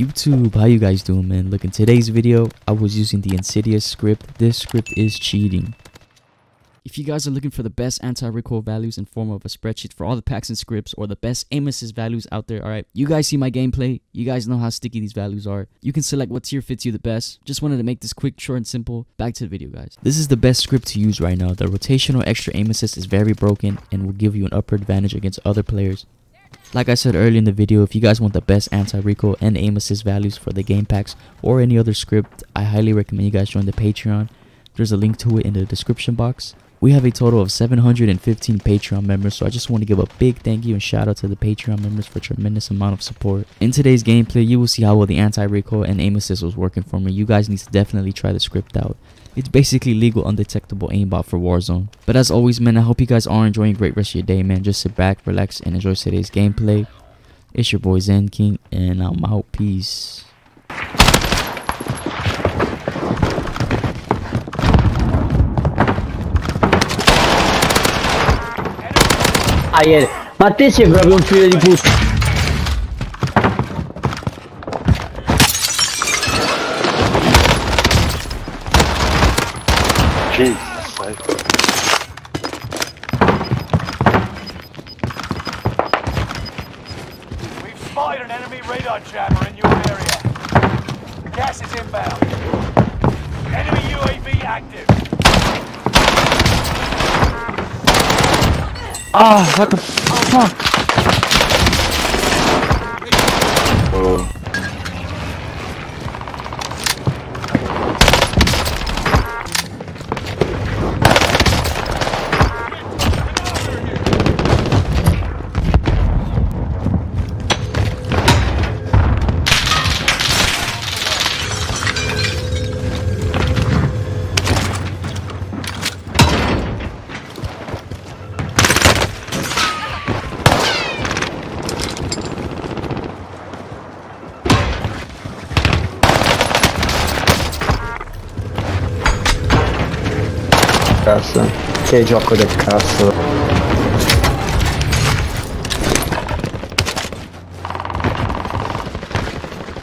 YouTube, how you guys doing, man? Look, in today's video I was using the Insidious script. This script is cheating. If you guys are looking for the best anti-recoil values in form of a spreadsheet for all the packs and scripts, or the best aim assist values out there, alright, you guys see my gameplay, you guys know how sticky these values are. You can select what tier fits you the best. Just wanted to make this quick, short, and simple. Back to the video, guys. This is the best script to use right now. The rotational extra aim assist is very broken and will give you an upper advantage against other players. Like I said earlier in the video, if you guys want the best anti-recoil and aim assist values for the game packs or any other script, I highly recommend you guys join the Patreon. There's a link to it in the description box. We have a total of 715 Patreon members, so I just want to give a big thank you and shout out to the Patreon members for a tremendous amount of support. In today's gameplay, you will see how well the anti-recoil and aim assist was working for me. You guys need to definitely try the script out. It's basically legal undetectable aimbot for Warzone. But as always, man, I hope you guys are enjoying a great rest of your day, man. Just sit back, relax, and enjoy today's gameplay. It's your boy Zen King, and I'm out. Peace. Ma te sei proprio un figlio di puttana. Jesus. We've spied an enemy radar jammer in your area. Gas is inbound. Enemy UAV active. Ah, oh, what the fuck? Che gioco del cazzo.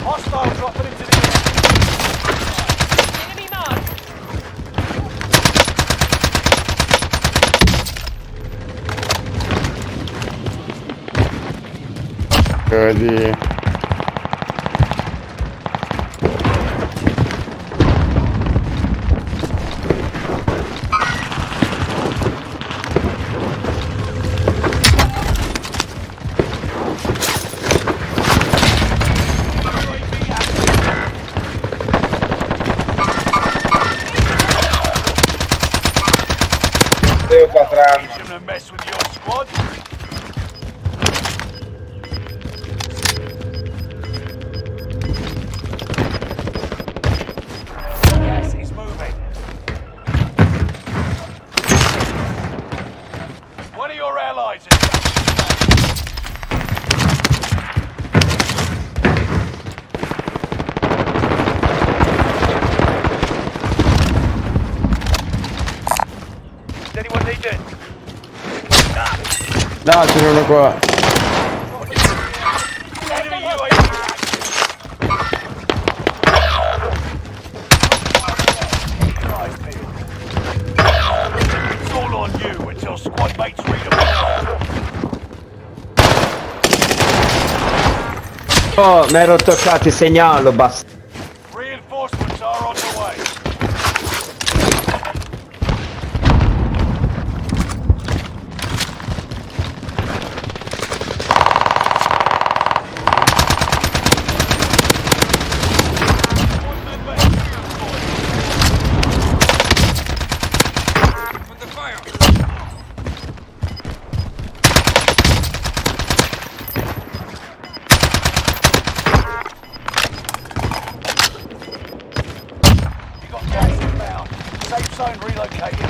Hostile dropping into the air. Enemy mark. Goodie. Gonna mess with your squad. Yes, he's moving. One of your allies is does anyone need it? No, ce n'è uno qua. It's all on you until squad mates read them. Oh, mi ero toccato il segnalo, basta. Reinforcements are on the way. Safe zone relocated.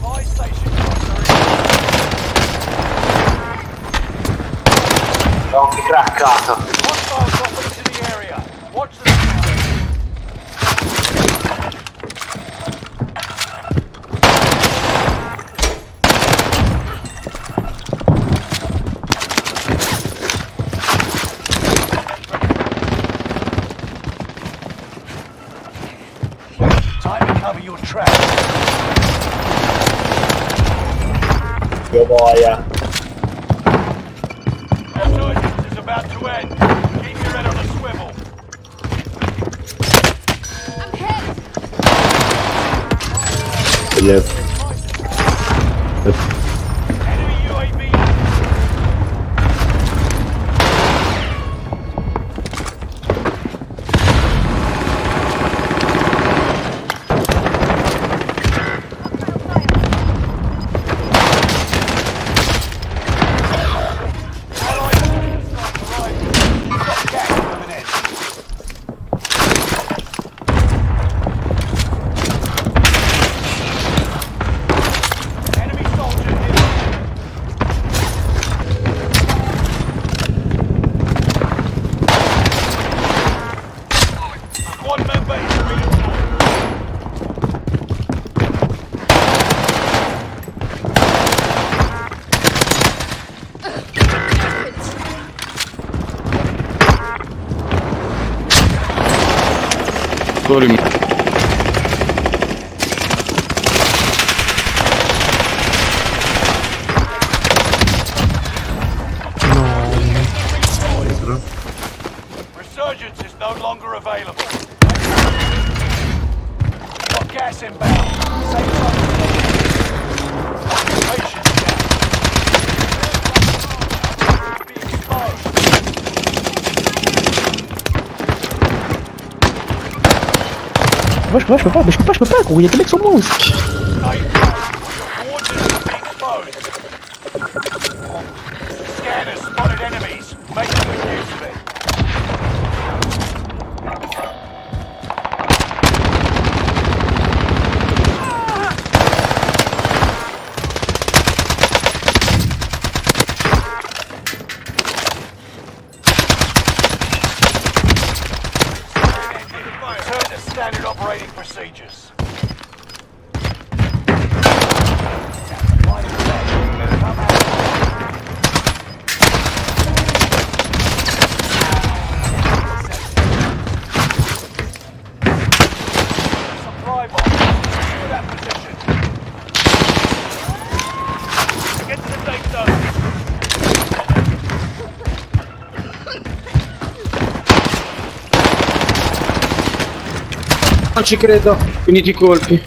High station crosser. Don't be crackato. Hostiles dropping into the area. Watch the Good boy, yeah. This is about to end. Keep your head on a swivel. I'm hit. Good live. Enemy UAV. Resurgence is no longer available. Got gas inbound. Safe zone. Patient down. Being exposed. Ouais, je peux pas, gros, y'a des mecs sur moi aussi. Non ci credo, finiti I colpi.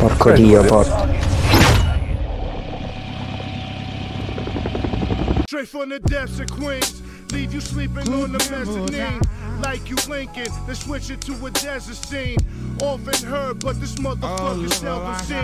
Porco Dio, porco. Straight from the depths of Queens, leave you sleeping on the mezzanine. Like you Lincoln, then switch it to a desert scene. Often heard, but this motherfucker seldom seen.